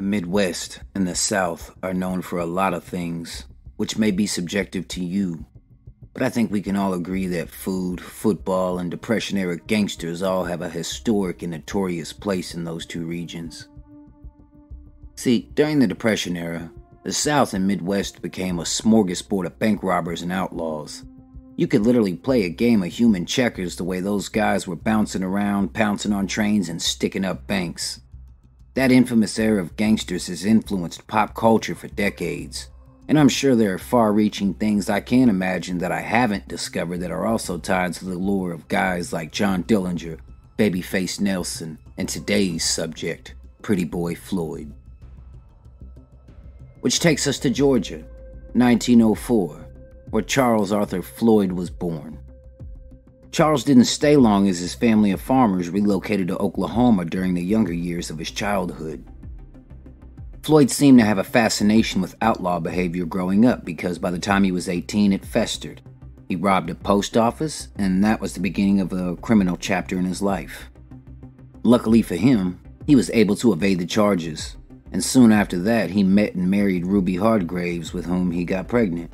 The Midwest and the South are known for a lot of things, which may be subjective to you, but I think we can all agree that food, football, and Depression-era gangsters all have a historic and notorious place in those two regions. See, during the Depression era, the South and Midwest became a smorgasbord of bank robbers and outlaws. You could literally play a game of human checkers the way those guys were bouncing around, pouncing on trains, and sticking up banks. That infamous era of gangsters has influenced pop culture for decades, and I'm sure there are far-reaching things I can't imagine that I haven't discovered that are also tied to the lore of guys like John Dillinger, Babyface Nelson, and today's subject, Pretty Boy Floyd. Which takes us to Georgia, 1904, where Charles Arthur Floyd was born. Charles didn't stay long as his family of farmers relocated to Oklahoma during the younger years of his childhood. Floyd seemed to have a fascination with outlaw behavior growing up because by the time he was 18, it festered. He robbed a post office, and that was the beginning of a criminal chapter in his life. Luckily for him, he was able to evade the charges, and soon after that, he met and married Ruby Hardgraves, with whom he got pregnant.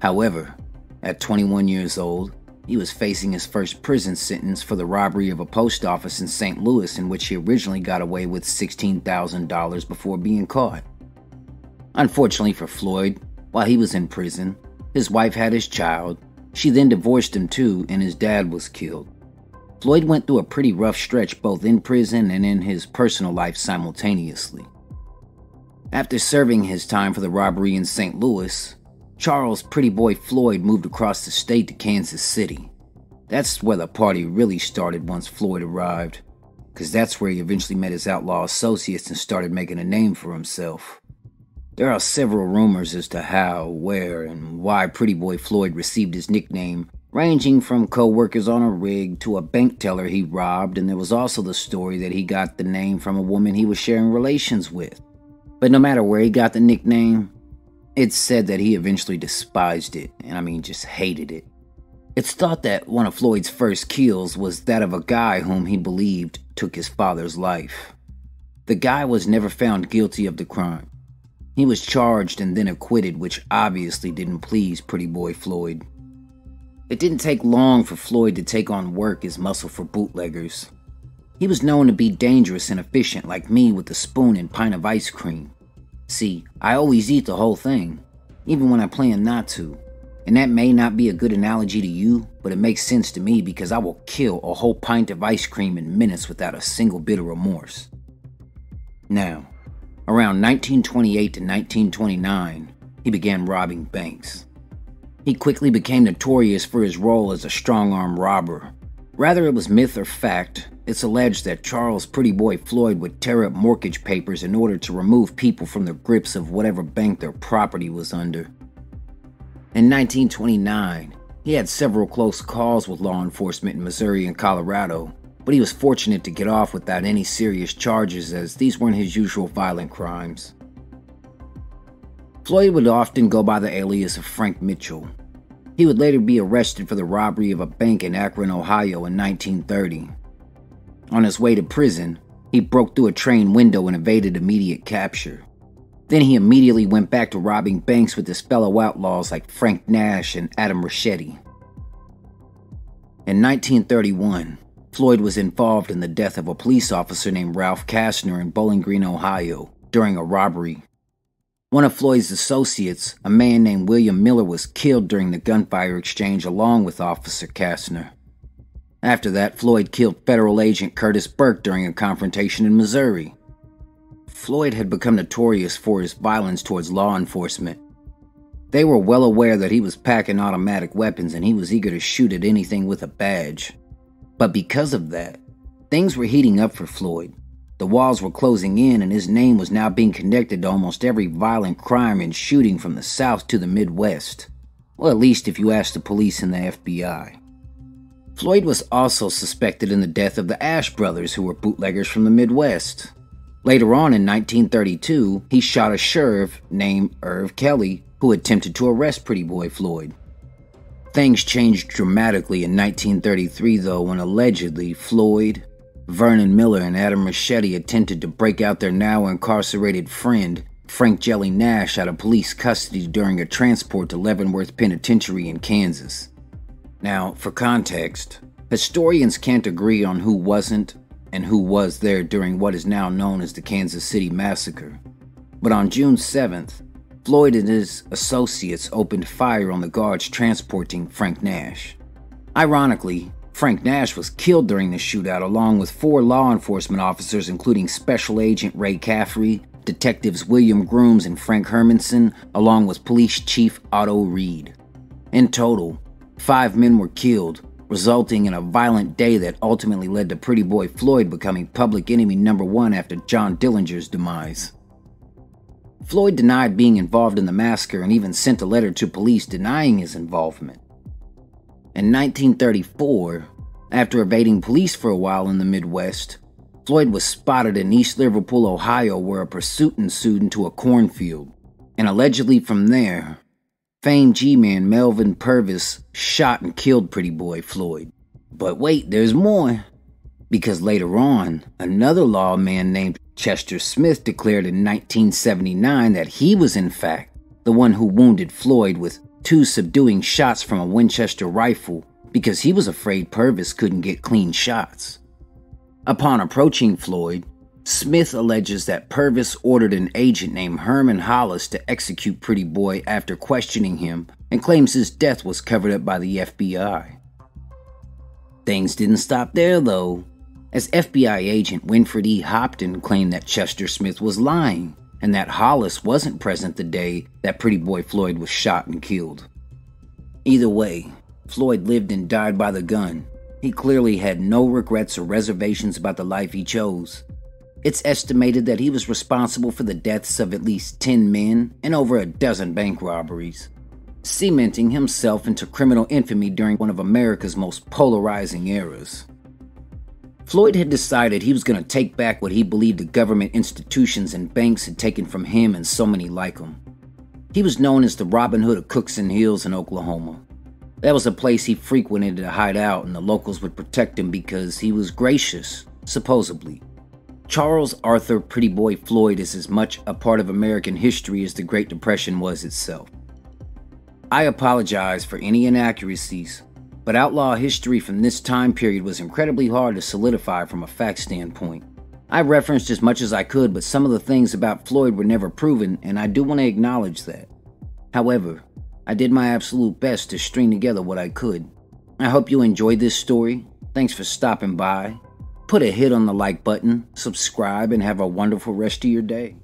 However, at 21 years old, he was facing his first prison sentence for the robbery of a post office in St. Louis, in which he originally got away with $16,000 before being caught. Unfortunately for Floyd, while he was in prison, his wife had his child. She then divorced him too, and his dad was killed. Floyd went through a pretty rough stretch both in prison and in his personal life simultaneously. After serving his time for the robbery in St. Louis, Charles Pretty Boy Floyd moved across the state to Kansas City. That's where the party really started once Floyd arrived, because that's where he eventually met his outlaw associates and started making a name for himself. There are several rumors as to how, where, and why Pretty Boy Floyd received his nickname, ranging from co-workers on a rig to a bank teller he robbed, and there was also the story that he got the name from a woman he was sharing relations with. But no matter where he got the nickname, it's said that he eventually despised it, and I mean just hated it. It's thought that one of Floyd's first kills was that of a guy whom he believed took his father's life. The guy was never found guilty of the crime. He was charged and then acquitted, which obviously didn't please Pretty Boy Floyd. It didn't take long for Floyd to take on work as muscle for bootleggers. He was known to be dangerous and efficient, like me with a spoon and pint of ice cream. See, I always eat the whole thing, even when I plan not to. And that may not be a good analogy to you, but it makes sense to me because I will kill a whole pint of ice cream in minutes without a single bit of remorse. Now, around 1928 to 1929, he began robbing banks. He quickly became notorious for his role as a strong-arm robber. Rather it was myth or fact, it's alleged that Charles Pretty Boy Floyd would tear up mortgage papers in order to remove people from the grips of whatever bank their property was under. In 1929, he had several close calls with law enforcement in Missouri and Colorado, but he was fortunate to get off without any serious charges as these weren't his usual violent crimes. Floyd would often go by the alias of Frank Mitchell. He would later be arrested for the robbery of a bank in Akron, Ohio in 1930. On his way to prison, he broke through a train window and evaded immediate capture. Then he immediately went back to robbing banks with his fellow outlaws like Frank Nash and Adam Richetti. In 1931, Floyd was involved in the death of a police officer named Ralph Kastner in Bowling Green, Ohio, during a robbery. One of Floyd's associates, a man named William Miller, was killed during the gunfire exchange along with Officer Kastner. After that, Floyd killed federal agent Curtis Burke during a confrontation in Missouri. Floyd had become notorious for his violence towards law enforcement. They were well aware that he was packing automatic weapons and he was eager to shoot at anything with a badge. But because of that, things were heating up for Floyd. The walls were closing in and his name was now being connected to almost every violent crime and shooting from the South to the Midwest. Well, at least if you ask the police and the FBI. Floyd was also suspected in the death of the Ash brothers, who were bootleggers from the Midwest. Later on in 1932, he shot a sheriff named Irv Kelly, who attempted to arrest Pretty Boy Floyd. Things changed dramatically in 1933 though, when allegedly Floyd, Vernon Miller and Adam Richetti attempted to break out their now-incarcerated friend, Frank Jelly Nash, out of police custody during a transport to Leavenworth Penitentiary in Kansas. Now, for context, historians can't agree on who wasn't and who was there during what is now known as the Kansas City Massacre. But on June 7th, Floyd and his associates opened fire on the guards transporting Frank Nash. Ironically, Frank Nash was killed during the shootout along with 4 law enforcement officers including Special Agent Ray Caffrey, Detectives William Grooms and Frank Hermanson, along with Police Chief Otto Reed. In total, 5 men were killed, resulting in a violent day that ultimately led to Pretty Boy Floyd becoming public enemy #1 after John Dillinger's demise. Floyd denied being involved in the massacre and even sent a letter to police denying his involvement. In 1934, after evading police for a while in the Midwest, Floyd was spotted in East Liverpool, Ohio, where a pursuit ensued into a cornfield, and allegedly from there, famed G-man Melvin Purvis shot and killed Pretty Boy Floyd. But wait, there's more, because later on, another lawman named Chester Smith declared in 1979 that he was in fact the one who wounded Floyd with 2 subduing shots from a Winchester rifle because he was afraid Purvis couldn't get clean shots. Upon approaching Floyd, Smith alleges that Purvis ordered an agent named Herman Hollis to execute Pretty Boy after questioning him and claims his death was covered up by the FBI. Things didn't stop there though, as FBI agent Winfred E. Hopton claimed that Chester Smith was lying and that Hollis wasn't present the day that Pretty Boy Floyd was shot and killed. Either way, Floyd lived and died by the gun. He clearly had no regrets or reservations about the life he chose. It's estimated that he was responsible for the deaths of at least 10 men and over a dozen bank robberies, cementing himself into criminal infamy during one of America's most polarizing eras. Floyd had decided he was going to take back what he believed the government institutions and banks had taken from him and so many like him. He was known as the Robin Hood of Cookson Hills in Oklahoma. That was a place he frequented to hide out, and the locals would protect him because he was gracious, supposedly. Charles Arthur Pretty Boy Floyd is as much a part of American history as the Great Depression was itself. I apologize for any inaccuracies, but outlaw history from this time period was incredibly hard to solidify from a fact standpoint. I referenced as much as I could, but some of the things about Floyd were never proven, and I do want to acknowledge that. However, I did my absolute best to string together what I could. I hope you enjoyed this story. Thanks for stopping by. Put a hit on the like button, subscribe, and have a wonderful rest of your day.